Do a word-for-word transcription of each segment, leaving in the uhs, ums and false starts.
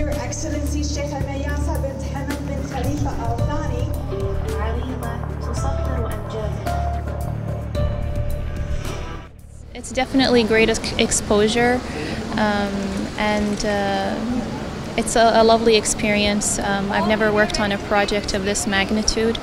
Your Excellency Sheikha Al-Mayassa bint Hamad bin Khalifa Al Thani. It's definitely great exposure, um, and uh, it's a, a lovely experience. Um, I've never worked on a project of this magnitude.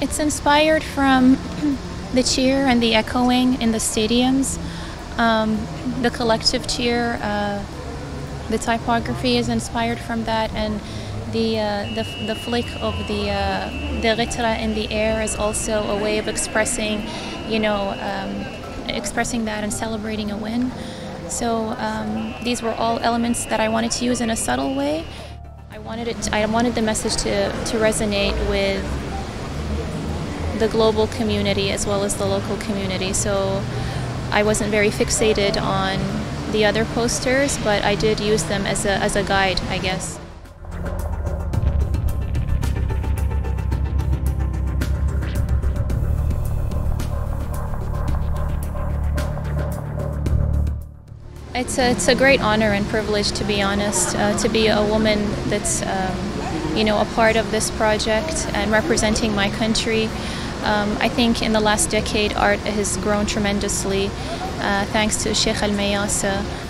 It's inspired from the cheer and the echoing in the stadiums, um, the collective cheer. Uh, the typography is inspired from that, and the uh, the, the flick of the uh, the ritra in the air is also a way of expressing, you know, um, expressing that and celebrating a win. So um, these were all elements that I wanted to use in a subtle way. I wanted it. To, I wanted the message to to resonate with the global community as well as the local community. So I wasn't very fixated on the other posters, but I did use them as a, as a guide, I guess. It's a, it's a great honor and privilege, to be honest, uh, to be a woman that's, um, you know, a part of this project and representing my country. Um, I think in the last decade, art has grown tremendously, uh, thanks to Sheikha Al-Mayassa.